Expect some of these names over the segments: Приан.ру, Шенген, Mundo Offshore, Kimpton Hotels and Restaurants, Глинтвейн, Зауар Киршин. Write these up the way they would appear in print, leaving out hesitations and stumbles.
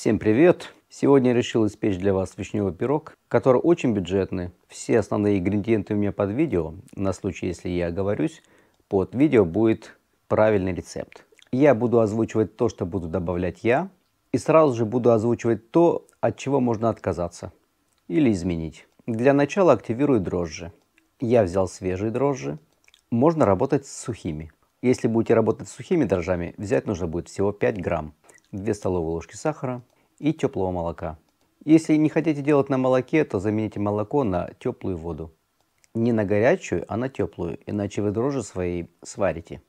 Всем привет! Сегодня я решил испечь для вас вишневый пирог, который очень бюджетный. Все основные ингредиенты у меня под видео. На случай, если я оговорюсь, под видео будет правильный рецепт. Я буду озвучивать то, что буду добавлять я. И сразу же буду озвучивать то, от чего можно отказаться или изменить. Для начала активирую дрожжи. Я взял свежие дрожжи. Можно работать с сухими. Если будете работать с сухими дрожжами, взять нужно будет всего 5 грамм. 2 столовые ложки сахара и теплого молока. Если не хотите делать на молоке, то замените молоко на теплую воду. Не на горячую, а на теплую, иначе вы дрожжи свои сварите.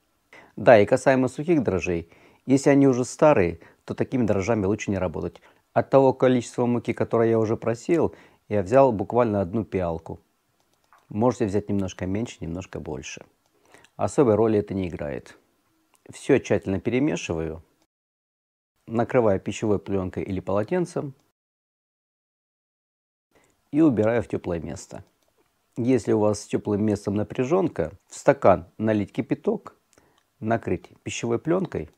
Да, и касаемо сухих дрожжей, если они уже старые, то такими дрожжами лучше не работать. От того количества муки, которое я уже просеял, я взял буквально одну пиалку. Можете взять немножко меньше, немножко больше. Особой роли это не играет. Все тщательно перемешиваю. Накрываю пищевой пленкой или полотенцем и убираю в теплое место. Если у вас с теплым местом напряженка, в стакан налить кипяток, накрыть пищевой пленкой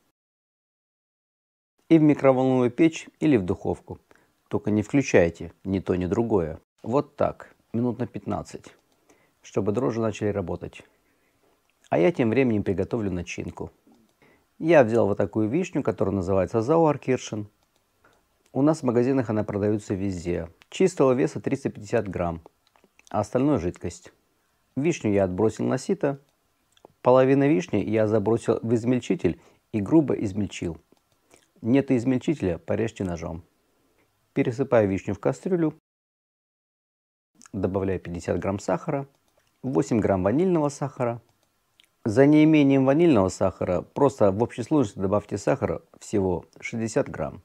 и в микроволновую печь или в духовку. Только не включайте ни то, ни другое. Вот так, минут на 15, чтобы дрожжи начали работать. А я тем временем приготовлю начинку. Я взял вот такую вишню, которая называется Зауар Киршин. У нас в магазинах она продается везде. Чистого веса 350 грамм, а остальное жидкость. Вишню я отбросил на сито. Половину вишни я забросил в измельчитель и грубо измельчил. Нет измельчителя, порежьте ножом. Пересыпаю вишню в кастрюлю. Добавляю 50 грамм сахара, 8 грамм ванильного сахара. За неимением ванильного сахара просто в общей сложности добавьте сахара всего 60 грамм.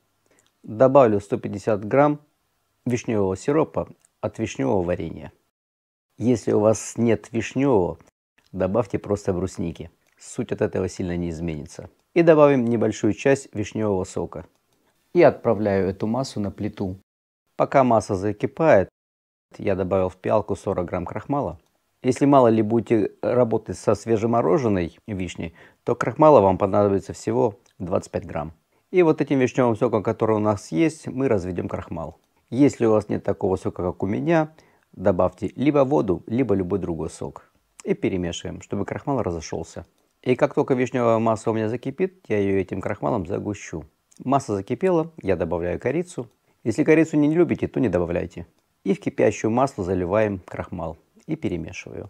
Добавлю 150 грамм вишневого сиропа от вишневого варенья. Если у вас нет вишневого, добавьте просто брусники. Суть от этого сильно не изменится. И добавим небольшую часть вишневого сока. И отправляю эту массу на плиту. Пока масса закипает, я добавил в пиалку 40 грамм крахмала. Если мало ли будете работать со свежемороженой вишней, то крахмала вам понадобится всего 25 грамм. И вот этим вишневым соком, который у нас есть, мы разведем крахмал. Если у вас нет такого сока, как у меня, добавьте либо воду, либо любой другой сок. И перемешиваем, чтобы крахмал разошелся. И как только вишневая масса у меня закипит, я ее этим крахмалом загущу. Масса закипела, я добавляю корицу. Если корицу не любите, то не добавляйте. И в кипящее масло заливаем крахмал. И перемешиваю.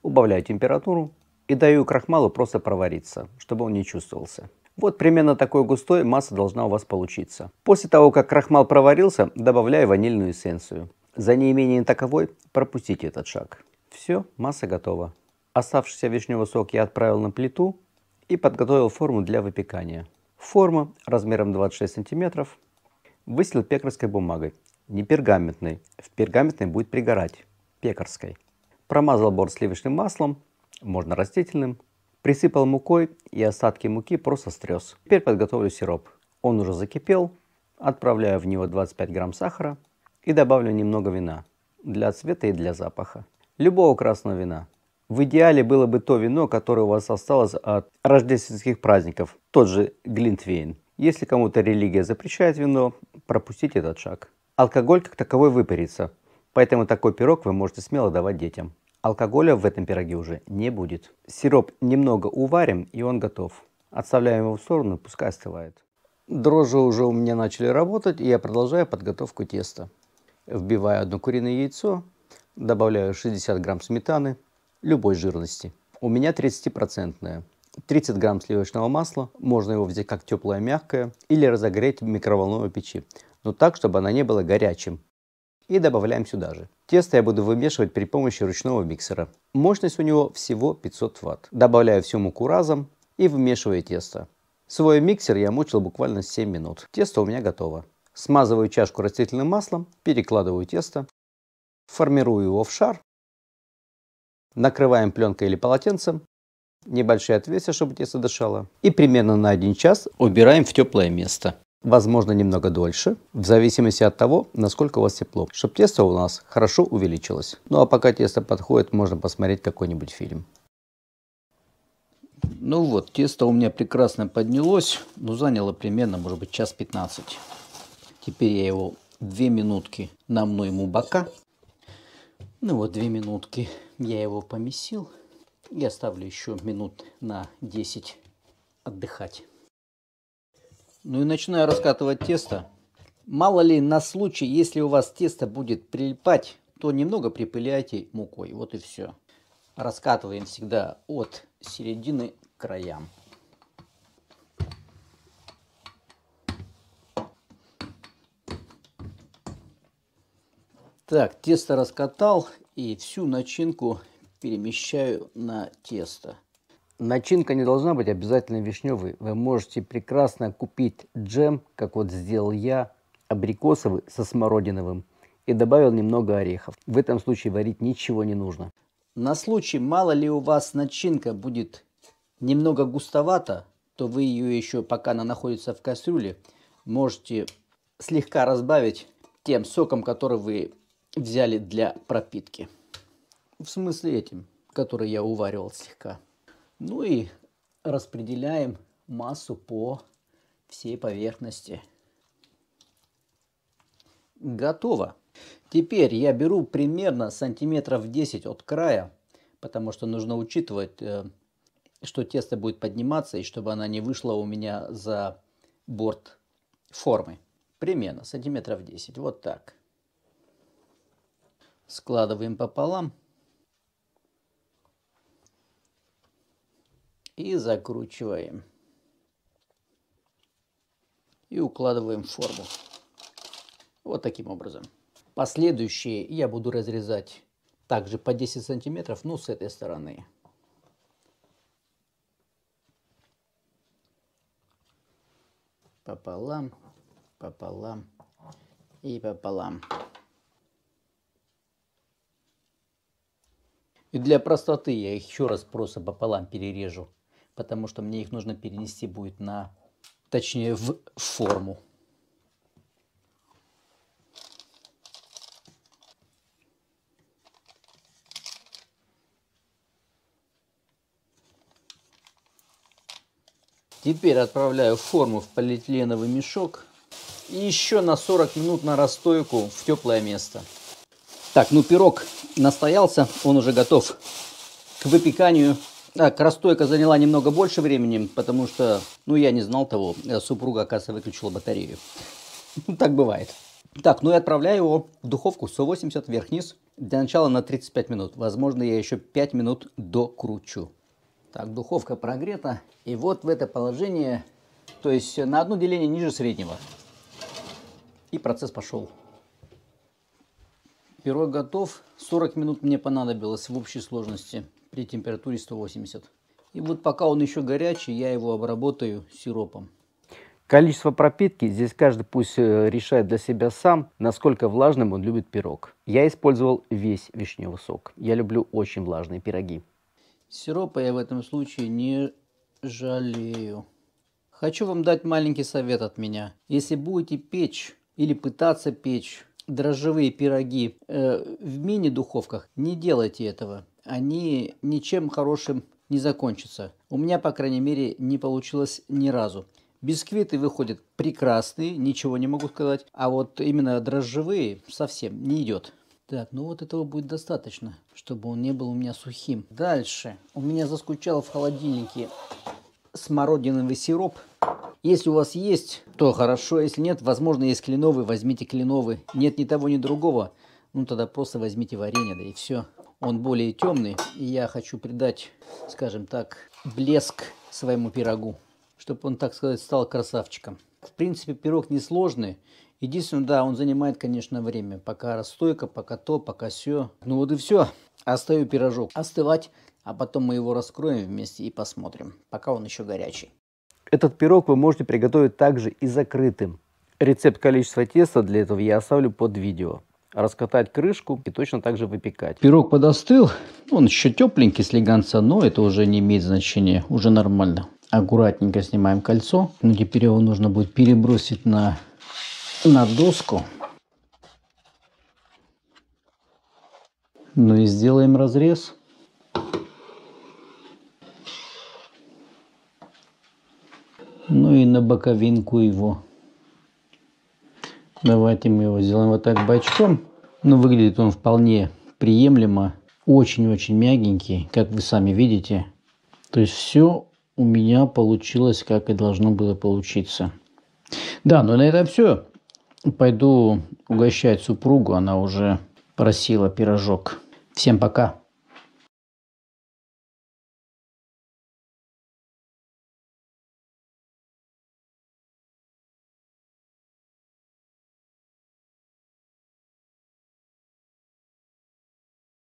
Убавляю температуру и даю крахмалу просто провариться, чтобы он не чувствовался. Вот примерно такой густой масса должна у вас получиться. После того, как крахмал проварился, добавляю ванильную эссенцию. За неимением таковой пропустите этот шаг. Все, масса готова. Оставшийся вишневый сок я отправил на плиту и подготовил форму для выпекания. Форма размером 26 см выстелил пекарской бумагой. Не пергаментной. В пергаментной будет пригорать. Пекарской. Промазал борт сливочным маслом, можно растительным. Присыпал мукой и остатки муки просто стрес. Теперь подготовлю сироп. Он уже закипел. Отправляю в него 25 грамм сахара и добавлю немного вина. Для цвета и для запаха. Любого красного вина. В идеале было бы то вино, которое у вас осталось от рождественских праздников. Тот же Глинтвейн. Если кому-то религия запрещает вино, пропустите этот шаг. Алкоголь как таковой выпарится, поэтому такой пирог вы можете смело давать детям. Алкоголя в этом пироге уже не будет. Сироп немного уварим, и он готов. Отставляем его в сторону, пускай остывает. Дрожжи уже у меня начали работать, и я продолжаю подготовку теста. Вбиваю одно куриное яйцо, добавляю 60 грамм сметаны любой жирности. У меня 30%. 30 грамм сливочного масла, можно его взять как теплое, мягкое, или разогреть в микроволновой печи. Но так, чтобы она не была горячим. И добавляем сюда же. Тесто я буду вымешивать при помощи ручного миксера. Мощность у него всего 500 Вт. Добавляю всю муку разом и вымешиваю тесто. Свой миксер я мучил буквально 7 минут. Тесто у меня готово. Смазываю чашку растительным маслом, перекладываю тесто, формирую его в шар. Накрываем пленкой или полотенцем. Небольшие отверстия, чтобы тесто дышало. И примерно на 1 час убираем в теплое место. Возможно, немного дольше, в зависимости от того, насколько у вас тепло, чтобы тесто у нас хорошо увеличилось. Ну а пока тесто подходит, можно посмотреть какой-нибудь фильм. Ну вот, тесто у меня прекрасно поднялось, но заняло примерно, может быть, час 15. Теперь я его 2 минутки намну ему бока. Ну вот, 2 минутки я его помесил. И оставлю еще минут на 10 отдыхать. Ну и начинаю раскатывать тесто. Мало ли, на случай, если у вас тесто будет прилипать, то немного припыляйте мукой. Вот и все. Раскатываем всегда от середины к краям. Так, тесто раскатал и всю начинку перемещаю на тесто. Начинка не должна быть обязательно вишневой. Вы можете прекрасно купить джем, как вот сделал я, абрикосовый со смородиновым. И добавил немного орехов. В этом случае варить ничего не нужно. На случай, мало ли у вас начинка будет немного густовата, то вы ее еще, пока она находится в кастрюле, можете слегка разбавить тем соком, который вы взяли для пропитки. В смысле этим, который я уваривал слегка. Ну и распределяем массу по всей поверхности. Готово. Теперь я беру примерно сантиметров 10 от края, потому что нужно учитывать, что тесто будет подниматься, и чтобы она не вышла у меня за борт формы. Примерно сантиметров 10. Вот так. Складываем пополам. И закручиваем. И укладываем в форму. Вот таким образом. Последующие я буду разрезать также по 10 сантиметров, но с этой стороны. Пополам, пополам и пополам. И для простоты я их еще раз просто пополам перережу, потому что мне их нужно перенести будет на, точнее, в форму. Теперь отправляю форму в полиэтиленовый мешок и еще на 40 минут на расстойку в теплое место. Так, ну пирог настоялся, он уже готов к выпеканию. Так, расстойка заняла немного больше времени, потому что, ну я не знал того, супруга, оказывается, выключила батарею. Так бывает. Так, ну и отправляю его в духовку 180 вверх-вниз, для начала на 35 минут. Возможно, я еще 5 минут докручу. Так, духовка прогрета, и вот в это положение, то есть на одно деление ниже среднего. И процесс пошел. Пирог готов. 40 минут мне понадобилось в общей сложности при температуре 180. И вот пока он еще горячий, я его обработаю сиропом. Количество пропитки здесь каждый пусть решает для себя сам, насколько влажным он любит пирог. Я использовал весь вишневый сок. Я люблю очень влажные пироги. Сиропа я в этом случае не жалею. Хочу вам дать маленький совет от меня. Если будете печь или пытаться печь дрожжевые пироги в мини-духовках, не делайте этого. Они ничем хорошим не закончатся. У меня, по крайней мере, не получилось ни разу. Бисквиты выходят прекрасные, ничего не могу сказать. А вот именно дрожжевые совсем не идет. Так, ну вот этого будет достаточно, чтобы он не был у меня сухим. Дальше. У меня заскучал в холодильнике смородиновый сироп. Если у вас есть, то хорошо. Если нет, возможно, есть кленовый, возьмите кленовый. Нет ни того, ни другого. Ну, тогда просто возьмите варенье, да и все. Он более темный, и я хочу придать, скажем так, блеск своему пирогу. Чтобы он, так сказать, стал красавчиком. В принципе, пирог несложный. Единственное, да, он занимает, конечно, время. Пока расстойка, пока то, пока сё. Ну вот и все. Оставлю пирожок остывать, а потом мы его раскроем вместе и посмотрим, пока он еще горячий. Этот пирог вы можете приготовить также и закрытым. Рецепт количества теста для этого я оставлю под видео. Раскатать крышку и точно так же выпекать. Пирог подостыл. Он еще тепленький слегонца, но это уже не имеет значения. Уже нормально. Аккуратненько снимаем кольцо. Ну, теперь его нужно будет перебросить на доску. Ну и сделаем разрез. на боковинку его. Давайте мы его сделаем вот так бочком. Но выглядит он вполне приемлемо. Очень-очень мягенький, как вы сами видите. То есть все у меня получилось, как и должно было получиться. Да, но на этом все. Пойду угощать супругу. Она уже просила пирожок. Всем пока.